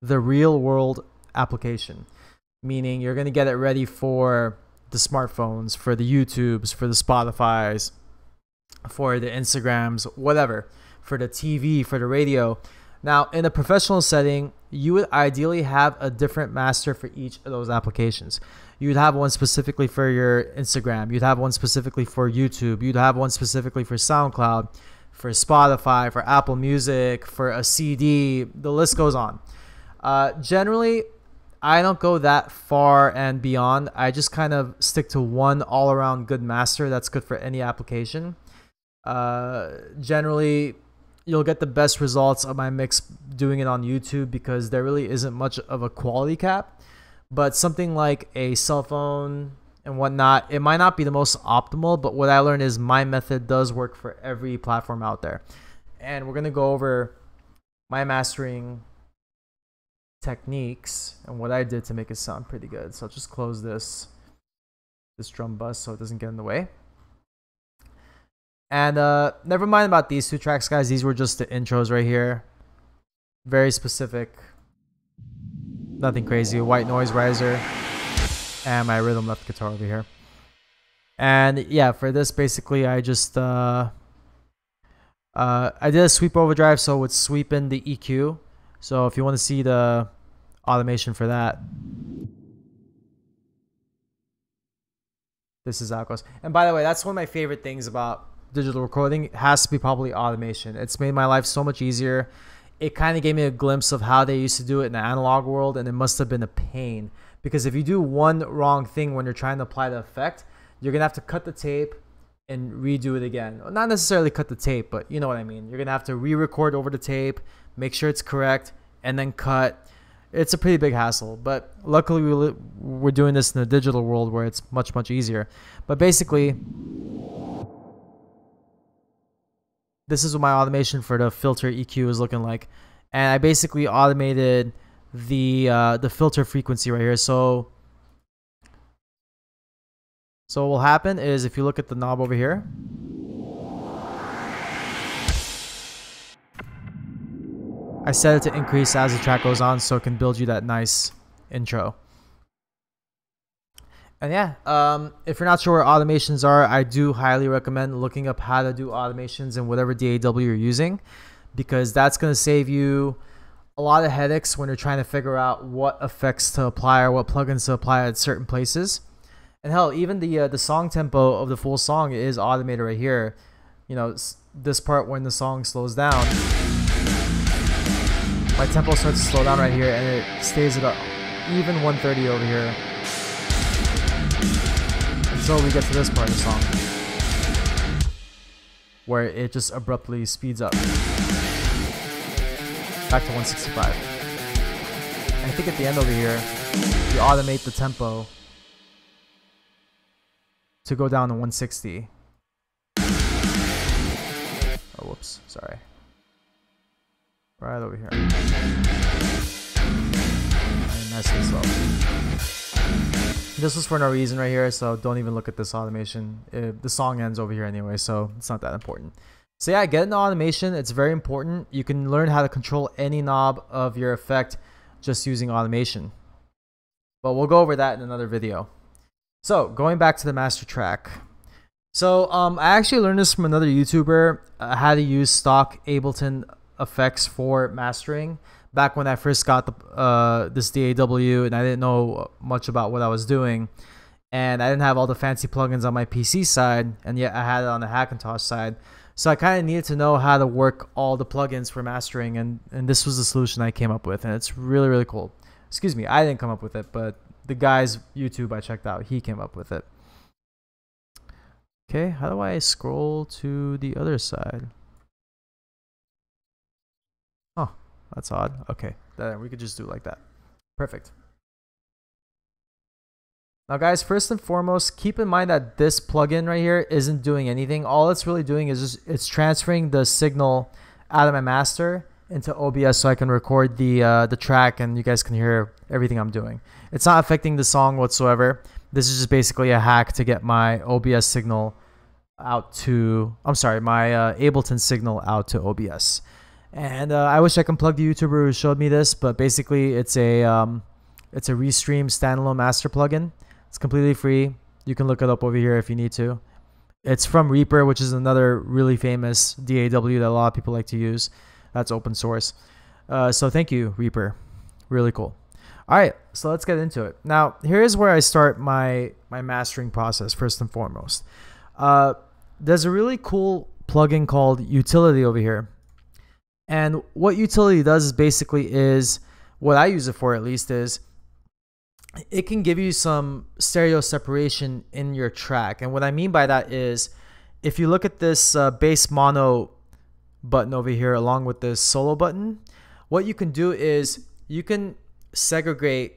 the real world application, meaning you're going to get it ready for the smartphones, for the YouTubes, for the Spotifys, for the Instagrams, whatever, for the T V, for the radio. Now, in a professional setting, you would ideally have a different master for each of those applications. You'd have one specifically for your Instagram. You'd have one specifically for YouTube. You'd have one specifically for SoundCloud, for Spotify, for Apple Music, for a C D, the list goes on. Uh, generally, I don't go that far and beyond. I just kind of stick to one all-around good master that's good for any application. Uh, generally, you'll get the best results of my mix doing it on YouTube because there really isn't much of a quality cap. But something like a cell phone, and whatnot, it might not be the most optimal, but what I learned is my method does work for every platform out there. And we're going to go over my mastering techniques and what I did to make it sound pretty good. So I'll just close this this drum bus so it doesn't get in the way. And uh, never mind about these two tracks, guys. These were just the intros right here. Very specific. Nothing crazy. White noise riser. And my rhythm left guitar over here. And yeah, for this, basically, I just... Uh, uh, I did a sweep overdrive, so it would sweep in the E Q. So if you want to see the automation for that... This is Alcos. And by the way, that's one of my favorite things about digital recording. It has to be probably automation. It's made my life so much easier. It kind of gave me a glimpse of how they used to do it in the analog world, and it must have been a pain. Because if you do one wrong thing when you're trying to apply the effect, you're going to have to cut the tape and redo it again. Not necessarily cut the tape, but you know what I mean. You're going to have to re-record over the tape, make sure it's correct, and then cut. It's a pretty big hassle, but luckily we we're doing this in the digital world where it's much, much easier. But basically, this is what my automation for the filter E Q is looking like. And I basically automated the uh, the filter frequency right here. So, so what will happen is if you look at the knob over here, I set it to increase as the track goes on so it can build you that nice intro. And yeah, um, if you're not sure where automations are, I do highly recommend looking up how to do automations in whatever D A W you're using, because that's going to save you a lot of headaches when you're trying to figure out what effects to apply or what plugins to apply at certain places. And hell, even the, uh, the song tempo of the full song is automated right here. You know, this part when the song slows down. My tempo starts to slow down right here, and it stays at a even one thirty over here until we get to this part of the song, where it just abruptly speeds up back to one sixty-five. And I think at the end over here, you automate the tempo to go down to one sixty. Oh, whoops, sorry. Right over here. And that's this up. This was for no reason right here, so don't even look at this automation. It, the song ends over here anyway, so it's not that important. So yeah, get an automation. It's very important. You can learn how to control any knob of your effect just using automation. But we'll go over that in another video. So going back to the master track. So um, I actually learned this from another YouTuber, uh, how to use stock Ableton effects for mastering back when I first got the, uh, this D A W, and I didn't know much about what I was doing, and I didn't have all the fancy plugins on my P C side, and yet I had it on the Hackintosh side, so I kind of needed to know how to work all the plugins for mastering, and, and this was the solution I came up with, and it's really, really cool. Excuse me, I didn't come up with it, but the guy's YouTube I checked out, he came up with it. Okay, how do I scroll to the other side? That's odd. Okay, then we could just do it like that. Perfect. Now guys, first and foremost, keep in mind that this plugin right here isn't doing anything. All it's really doing is just it's transferring the signal out of my master into O B S so I can record the uh, the track and you guys can hear everything I'm doing. It's not affecting the song whatsoever. This is just basically a hack to get my O B S signal out to, I'm sorry, my uh, Ableton signal out to O B S. And uh, I wish I can plug the YouTuber who showed me this, but basically it's a um, it's a Restream standalone master plugin. It's completely free. You can look it up over here if you need to. It's from Reaper, which is another really famous D A W that a lot of people like to use. That's open source. Uh, so thank you, Reaper. Really cool. All right, so let's get into it. Now, here's where I start my, my mastering process, first and foremost. Uh, there's a really cool plugin called Utility over here. And what Utility does is basically is, what I use it for at least is, it can give you some stereo separation in your track. And what I mean by that is, if you look at this uh, bass mono button over here along with this solo button, what you can do is you can segregate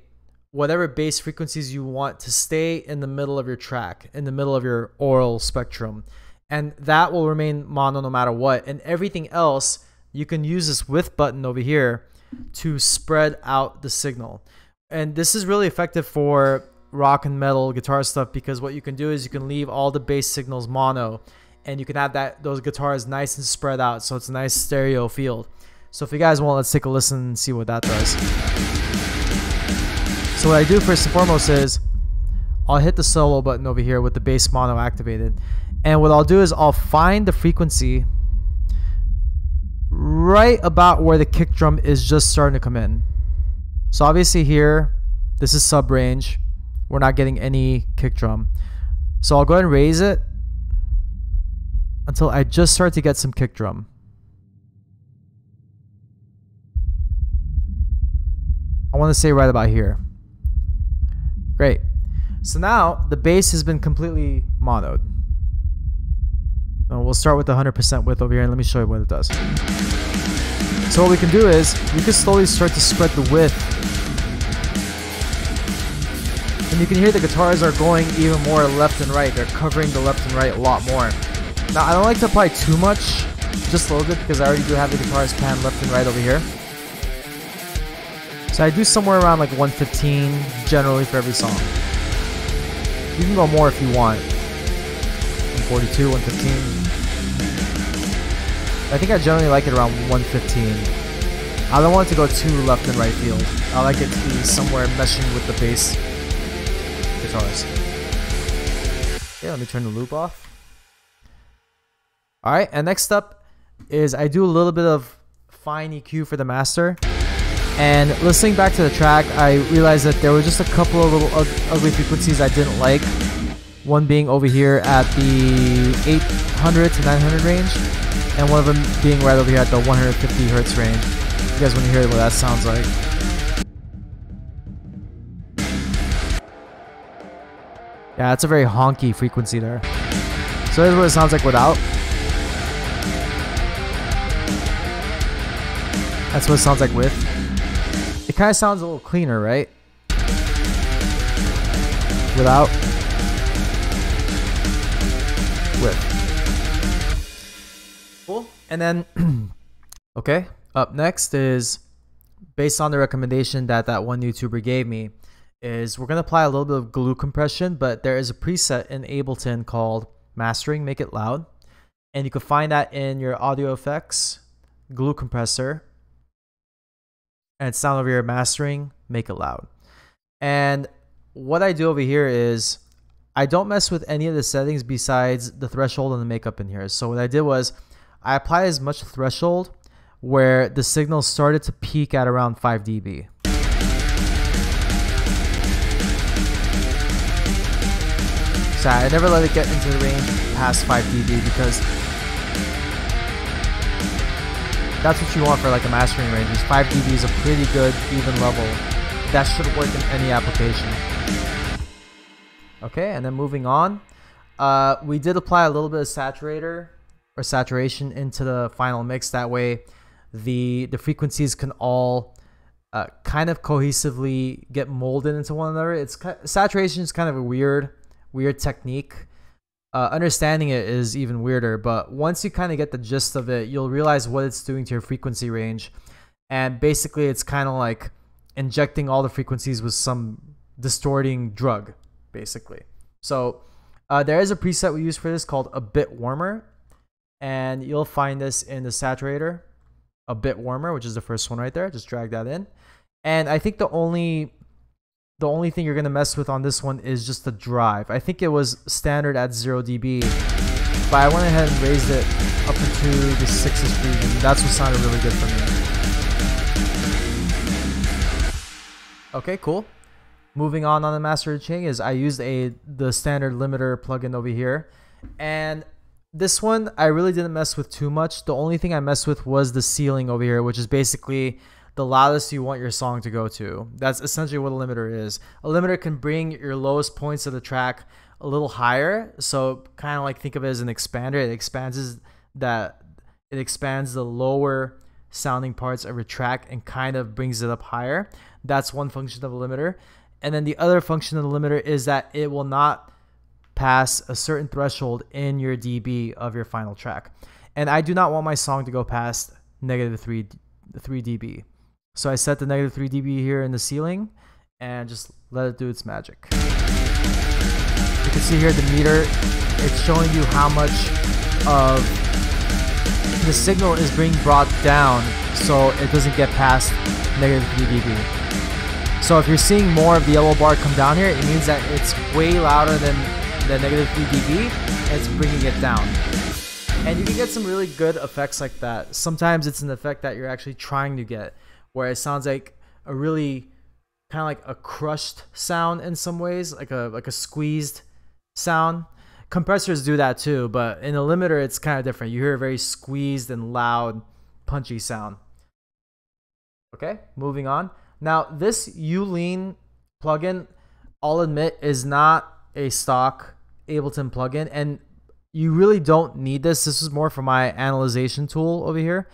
whatever bass frequencies you want to stay in the middle of your track, in the middle of your oral spectrum. And that will remain mono no matter what. And everything else, you can use this width button over here to spread out the signal. And this is really effective for rock and metal guitar stuff, because what you can do is you can leave all the bass signals mono and you can have that those guitars nice and spread out, so it's a nice stereo field. So if you guys want, let's take a listen and see what that does. So what I do first and foremost is I'll hit the solo button over here with the bass mono activated, and what I'll do is I'll find the frequency right about where the kick drum is just starting to come in. So obviously here, this is sub range. We're not getting any kick drum. So I'll go ahead and raise it until I just start to get some kick drum. I want to say right about here. Great. So now the bass has been completely monoed. And we'll start with the one hundred percent width over here, and let me show you what it does. So what we can do is we can slowly start to spread the width. And you can hear the guitars are going even more left and right. They're covering the left and right a lot more. Now, I don't like to apply too much, just a little bit, because I already do have the guitars panned left and right over here. So I do somewhere around like one fifteen generally for every song. You can go more if you want. one forty-two, one fifteen. I think I generally like it around one fifteen. I don't want it to go too left and right field. I like it to be somewhere meshing with the bass guitars. Yeah, let me turn the loop off. Alright, and next up is I do a little bit of fine E Q for the master. And listening back to the track, I realized that there were just a couple of little ugly frequencies I didn't like. One being over here at the eight hundred to nine hundred range, and one of them being right over here at the one fifty hertz range. You guys want to hear what that sounds like. Yeah, it's a very honky frequency there. So here's what it sounds like without. That's what it sounds like with. It kind of sounds a little cleaner, right? Without. With. Cool. And then, okay, up next is, based on the recommendation that that one YouTuber gave me, is we're going to apply a little bit of glue compression, but there is a preset in Ableton called Mastering, Make It Loud. And you can find that in your audio effects, glue compressor, and sound over here, Mastering, Make It Loud. And what I do over here is I don't mess with any of the settings besides the threshold and the makeup in here. So what I did was I applied as much threshold where the signal started to peak at around five D B. So I never let it get into the range past five D B, because that's what you want for like a mastering range. Is five D B is a pretty good even level. That should work in any application. Okay, and then moving on, uh, we did apply a little bit of saturator or saturation into the final mix. That way, the the frequencies can all uh, kind of cohesively get molded into one another. It's saturation is kind of a weird weird technique. Uh, understanding it is even weirder, but once you kind of get the gist of it, you'll realize what it's doing to your frequency range. And basically, it's kind of like injecting all the frequencies with some distorting drug, basically. So uh, there is a preset we use for this called A Bit Warmer, and you'll find this in the saturator, A Bit Warmer, which is the first one right there. Just drag that in. And I think the only The only thing you're going to mess with on this one is just the drive. I think it was standard at zero D B, but I went ahead and raised it up into the sixes region. That's what sounded really good for me. Okay, cool. Moving on on the master chain is I used a the standard limiter plugin over here. And this one I really didn't mess with too much. The only thing I messed with was the ceiling over here, which is basically the loudest you want your song to go to. That's essentially what a limiter is. A limiter can bring your lowest points of the track a little higher. So kind of like think of it as an expander. It expands that it expands the lower sounding parts of your track and kind of brings it up higher. That's one function of a limiter. And then the other function of the limiter is that it will not pass a certain threshold in your dB of your final track. And I do not want my song to go past negative three, three dB. So I set the negative three dB here in the ceiling and just let it do its magic. You can see here the meter, it's showing you how much of the signal is being brought down so it doesn't get past negative three dB. So if you're seeing more of the yellow bar come down here, it means that it's way louder than the negative three dB. It's bringing it down. And you can get some really good effects like that. Sometimes it's an effect that you're actually trying to get, where it sounds like a really kind of like a crushed sound in some ways, like a like a squeezed sound. Compressors do that too, but in a limiter it's kind of different. You hear a very squeezed and loud, punchy sound. Okay, moving on. Now this U-Lean plugin, I'll admit, is not a stock Ableton plugin, and you really don't need this. This is more for my analyzation tool over here.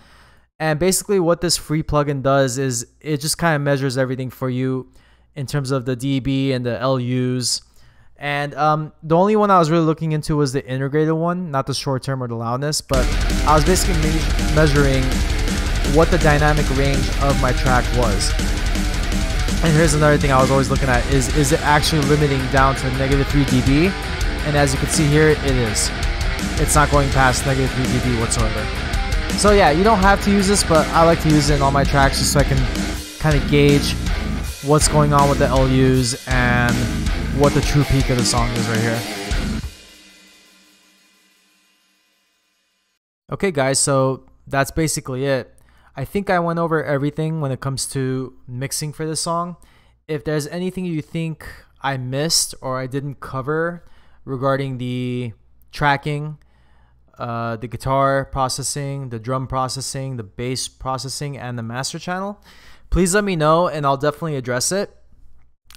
And basically what this free plugin does is it just kind of measures everything for you in terms of the dB and the L Us. And um, the only one I was really looking into was the integrated one, not the short term or the loudness, but I was basically me measuring what the dynamic range of my track was. And here's another thing I was always looking at is, is it actually limiting down to negative three dB? And as you can see here, it is. It's not going past negative three dB whatsoever. So yeah, you don't have to use this, but I like to use it in all my tracks just so I can kind of gauge what's going on with the L Us and what the true peak of the song is right here. Okay guys, so that's basically it. I think I went over everything when it comes to mixing for this song. If there's anything you think I missed or I didn't cover regarding the tracking, Uh, the guitar processing, the drum processing, the bass processing, and the master channel, please let me know and I'll definitely address it.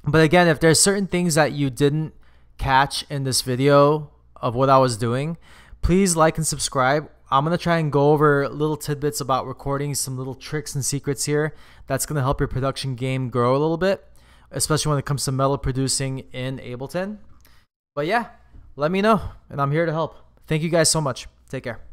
But again, if there's certain things that you didn't catch in this video of what I was doing, please like and subscribe. I'm going to try and go over little tidbits about recording, some little tricks and secrets here that's going to help your production game grow a little bit, especially when it comes to metal producing in Ableton. But yeah, let me know and I'm here to help. Thank you guys so much. Take care.